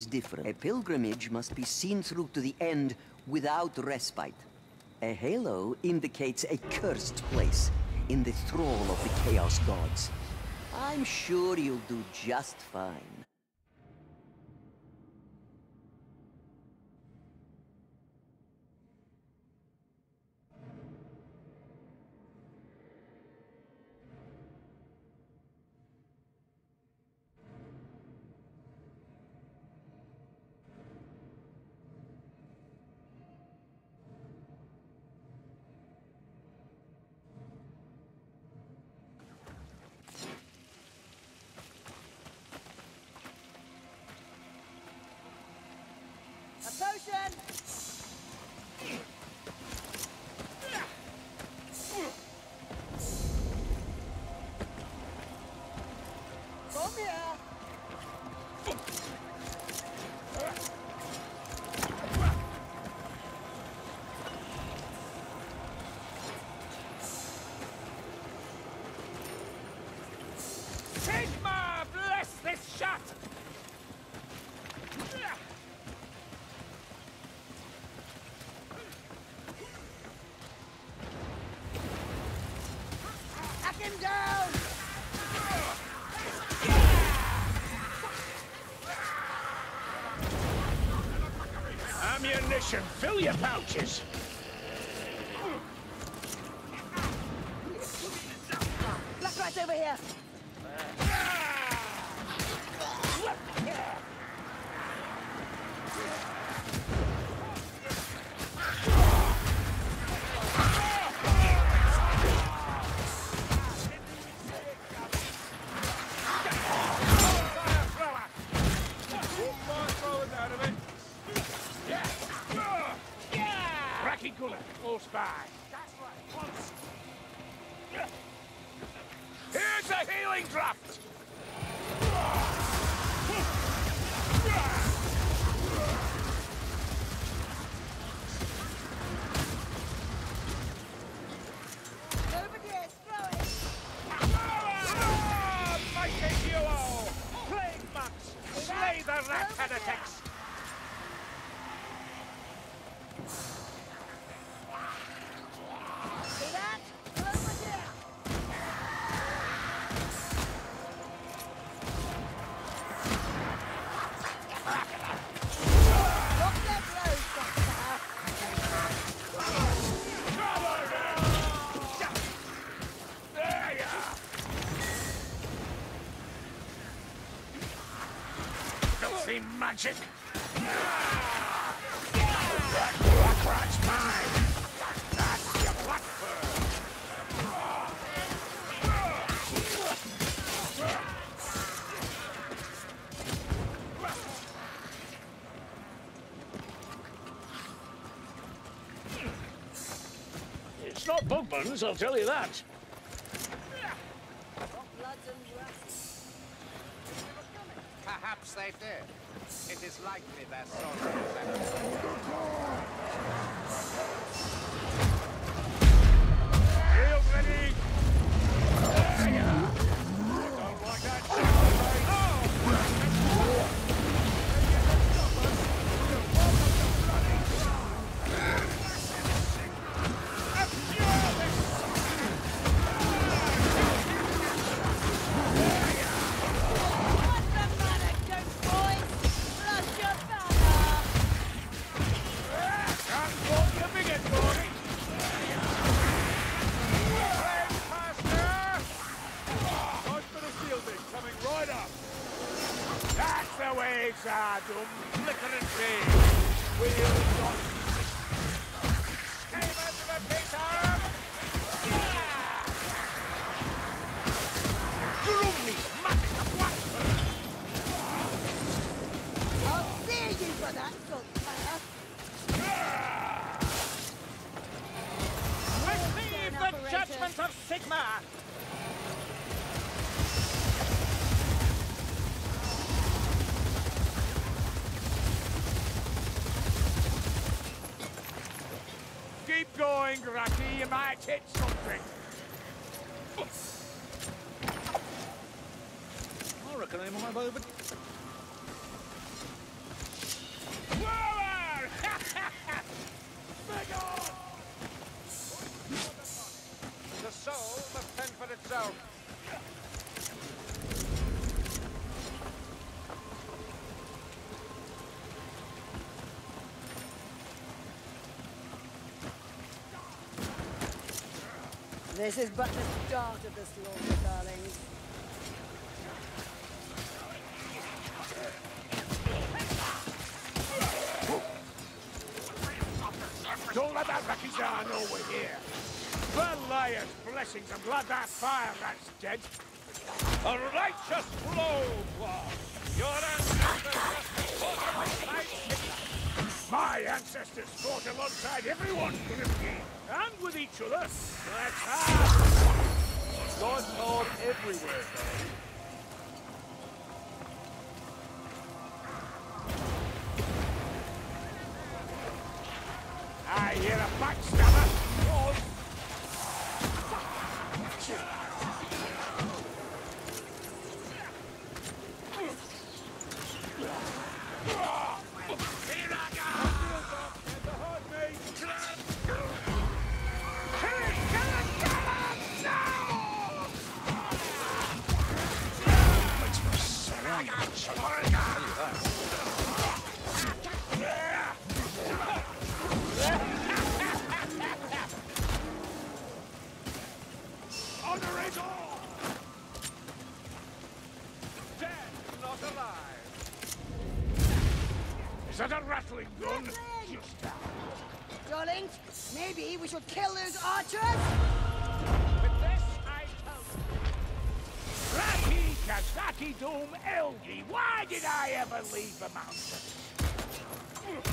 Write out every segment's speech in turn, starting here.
is different. A pilgrimage must be seen through to the end without respite. A halo indicates a cursed place in the thrall of the Chaos Gods. I'm sure you'll do just fine. Ammunition, fill your pouches! Black rat's over here! Magic! That black rat's mine! That's your blackbird! It's not Bugman's, I'll tell you that! Perhaps they do. It is likely their sorrow is that. Get ready! There you are! I don't like that. You might hit something. I reckon they might have over. This is but the start of the slaughter, darlings. Don't let that Rakizan know we're here. The lion's blessings and blood that fire that's dead. A righteous blow, Claw. Your ancestors just fought. My ancestors fought alongside everyone in the game and with each other. Let's have God's all everywhere, though. I hear a backstabber! Here I go! The hard mate! Come on! Is that a rattling gun? Just down. Darlings, maybe we should kill those archers? With this, I tell you. Raki, Kazaki, Doom, Elgi, why did I ever leave the mountain?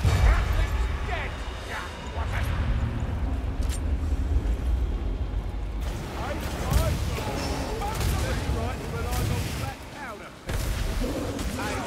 Rattling's dead, that wasn't. I tried to. That's right, but I got back out of there.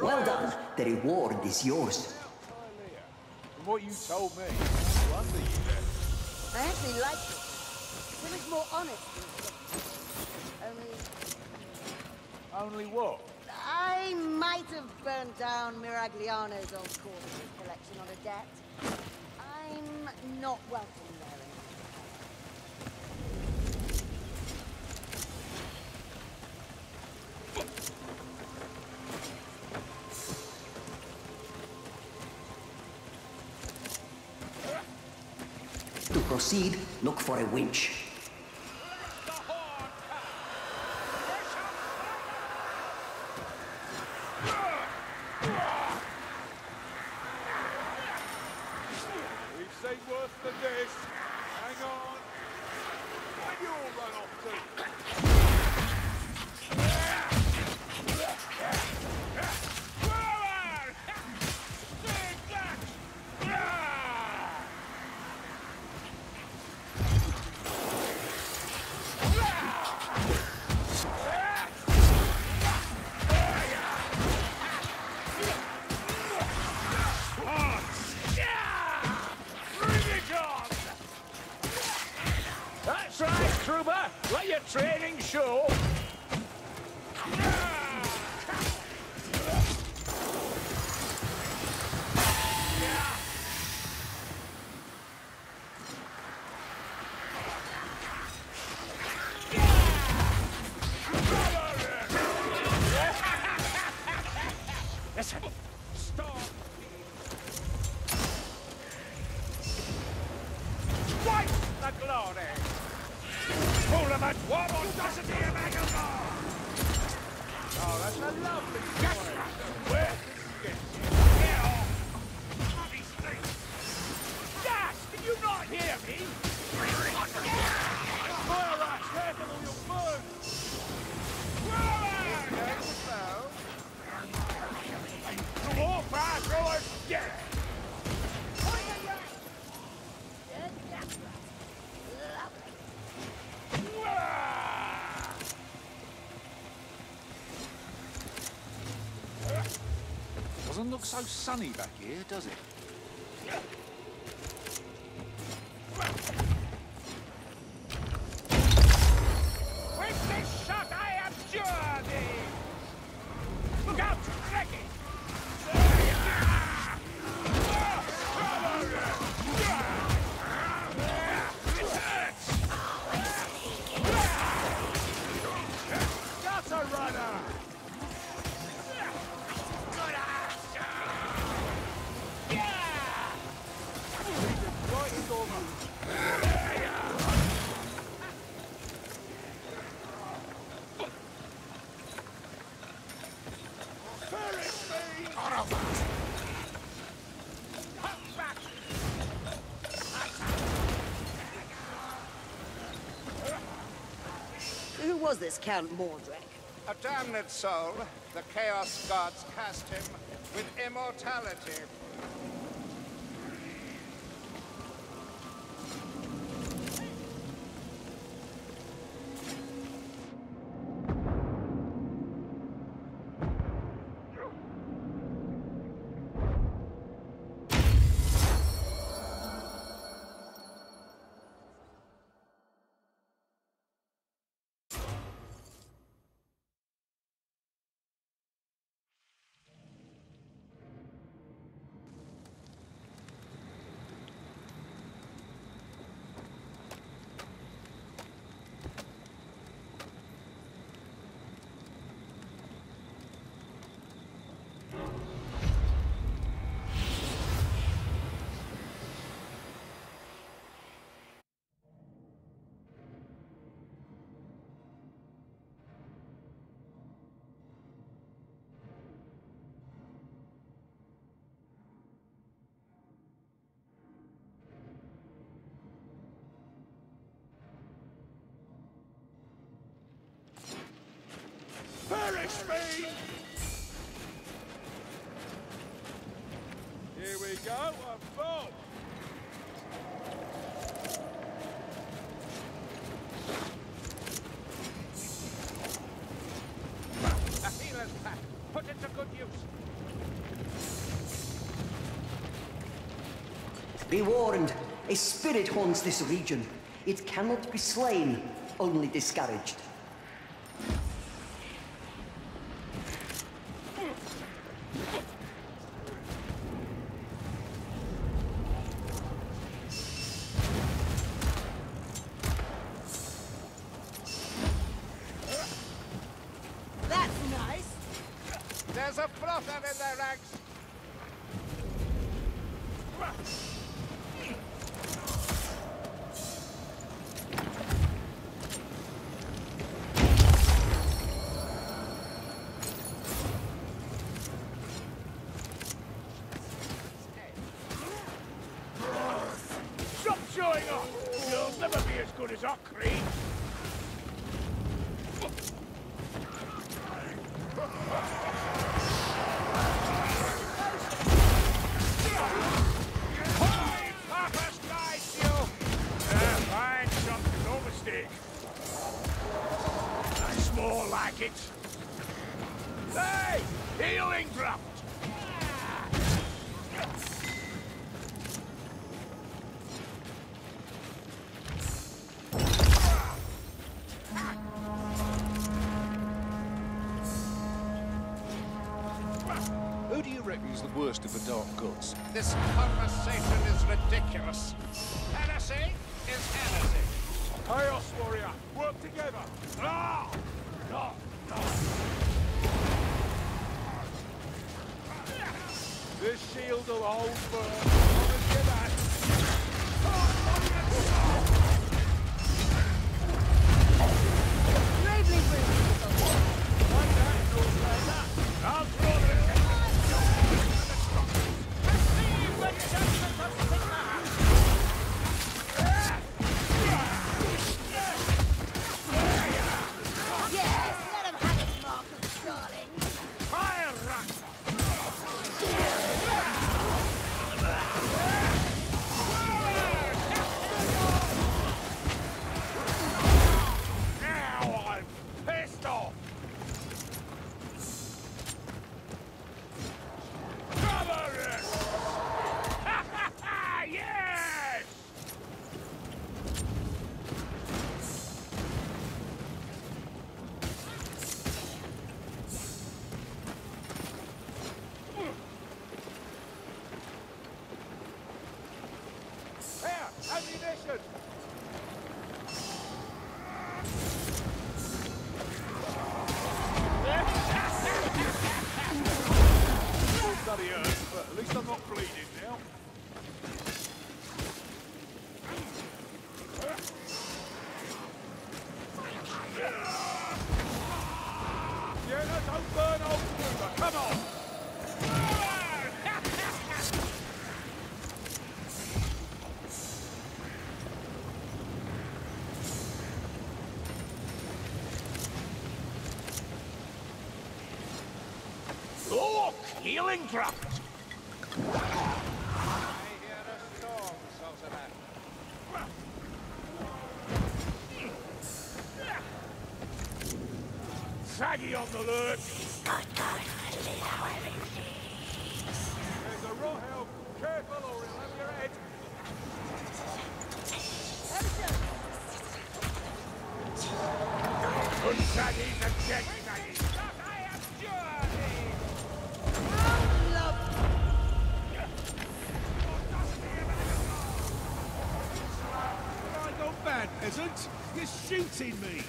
Well done. The reward is yours. From what you told me, I wonder you did. I actually like it. It was more honest. Only what? I might have burned down Miragliano's old corpses collection on a debt. I'm not welcome there anymore. To proceed, look for a winch. We've seen worse than this. Hang on. Where you all run off to? Training show. Listen. Stop. Wipe the glory. Full of that war audacity of Agamar! Oh, that's a lovely story. Where did you get here? Bloody snake! Dash, did you not hear me? Fire rats, careful or you'll burn! The war fire throwers, get it! Doesn't look so sunny back here, does it? Who was this Count Mordrak? A damned soul. The Chaos Gods cast him with immortality. Perish me! Here we go, a vault! A healer's pack. Put it to good use. Be warned, a spirit haunts this region. It cannot be slain, only discouraged. There's a prophet in their ranks! Stop showing off! You'll never be as good as Ockree! Hey! Healing drop! Who do you reckon is the worst of the Dark Gods? This conversation is ridiculous. Heresy is heresy. Chaos Warrior, work together! Ah! No! No! This shield will hold for I'm not bleeding now. Yeah, no, don't burn old Luba. Come on. Look, healing drop. Saggy on the lurch! God, please, however you please. There's a raw help. Careful or he'll have your head. Good Saggy's and check Saggy. I have journey! I'm not bad, peasant. You're shooting me.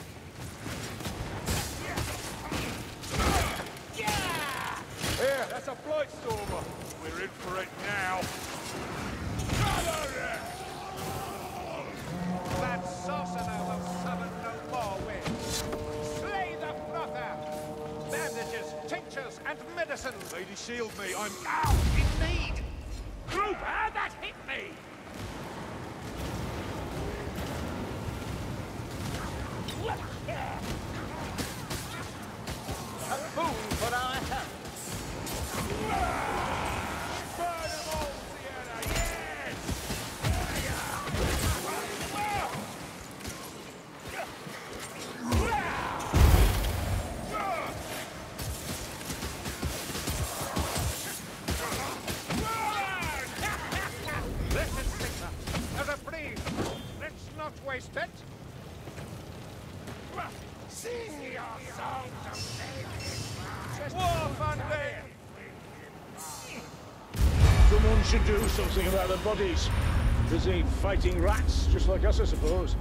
Here, that's a flight stormer. We're in for it now. That sorcerer will summon no more wind. Slay the frother! Bandages, tinctures, and medicine! Lady, shield me. I'm out in need! Group, that hit me! A fool for our help! Burn them all, Sienna, yes! Listen, Sigma, as a breeze, let's not waste it. Sing your songs of war fun day! Someone should do something about their bodies. Busy fighting rats, just like us, I suppose.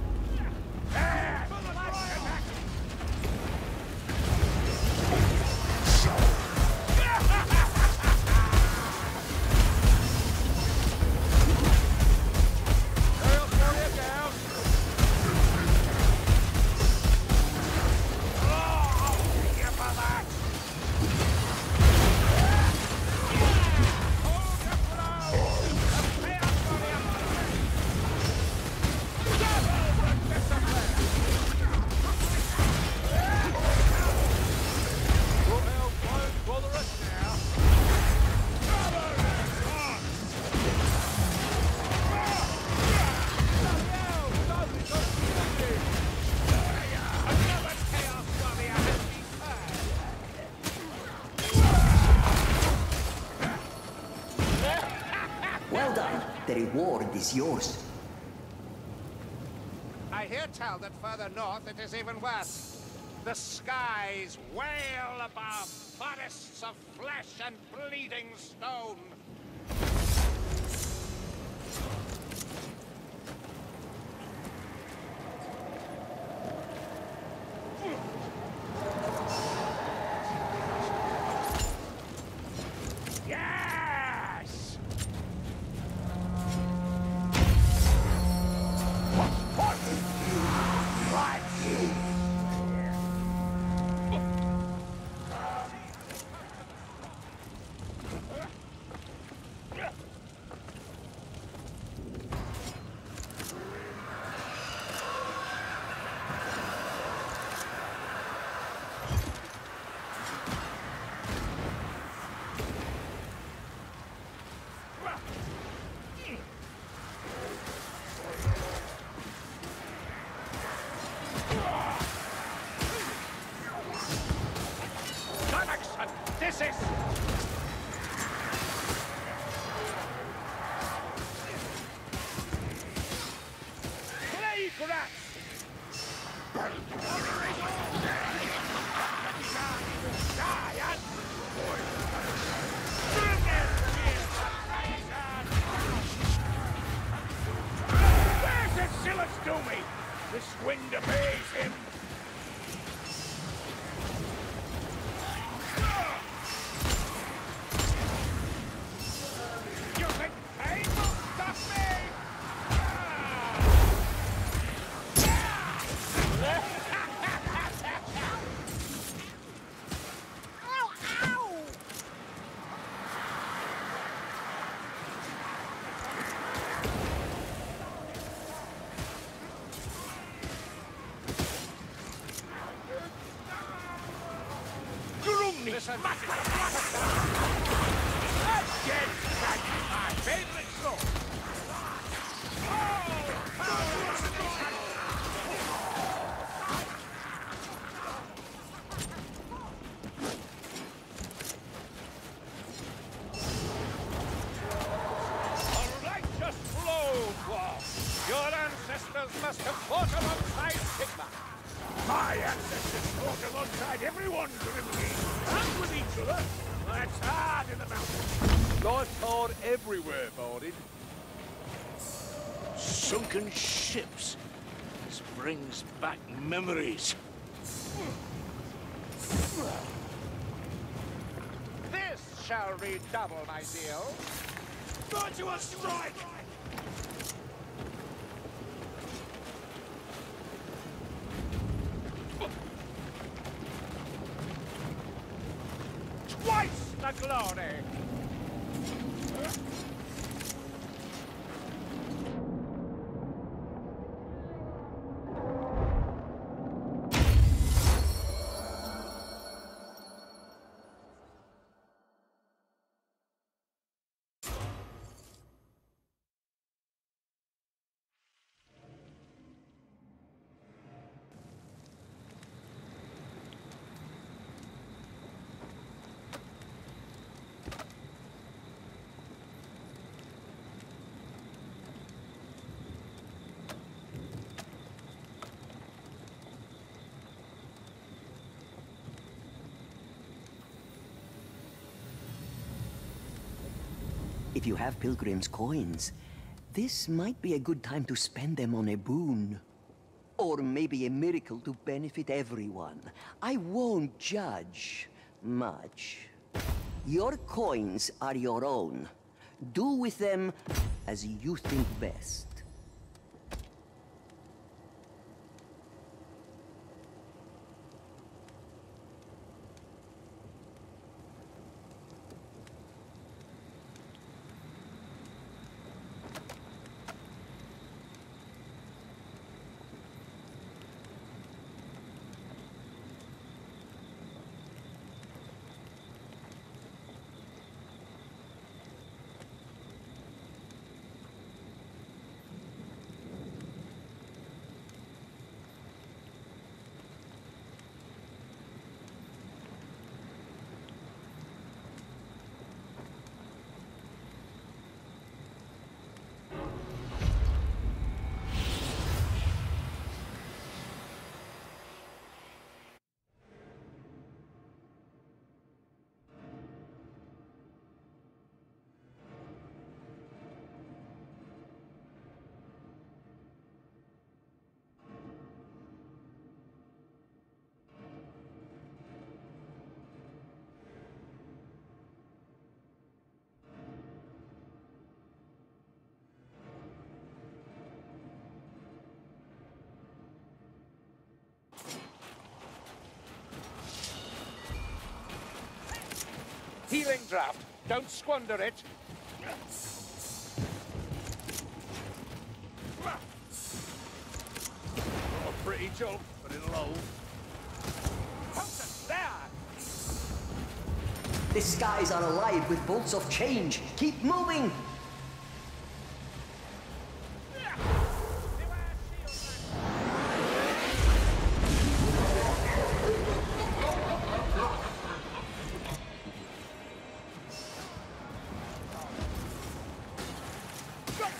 The reward is yours. I hear tell that further north it is even worse. The skies wail above forests of flesh and bleeding stone. me! Listen, again, my favorite song! A righteous blow was! Your ancestors must have fought alongside Sigma! My ancestors fought alongside everyone during the game, and with each other. That's hard in the mountains. Life's hard everywhere, Bardin. Sunken ships. This brings back memories. This shall redouble my zeal. Virtuous strike! Glory! If you have Pilgrim's coins, this might be a good time to spend them on a boon. Or maybe a miracle to benefit everyone. I won't judge much. Your coins are your own. Do with them as you think best. Healing draft. Don't squander it. Not a pretty job, but it'll hold. There! The skies are alive with bolts of change. Keep moving! Take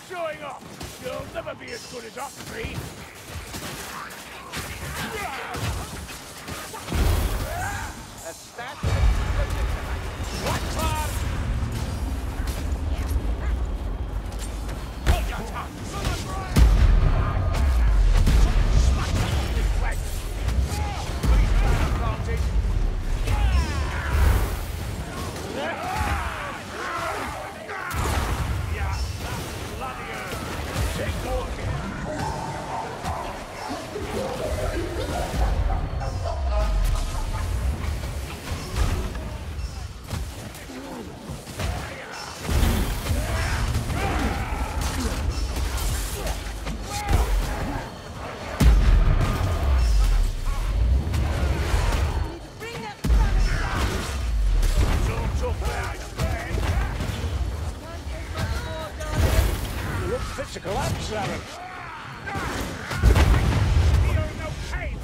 more care. Collapse at it. Feel no pain.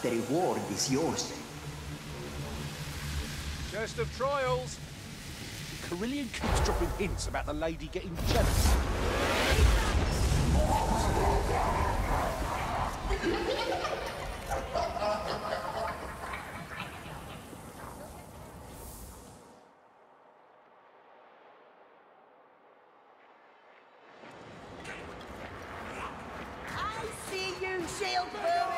The reward is yours. Chest of Trials. Carillion keeps dropping hints about the lady getting jealous. I see you, shield burning.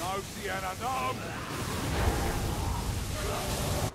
No, Sienna, no!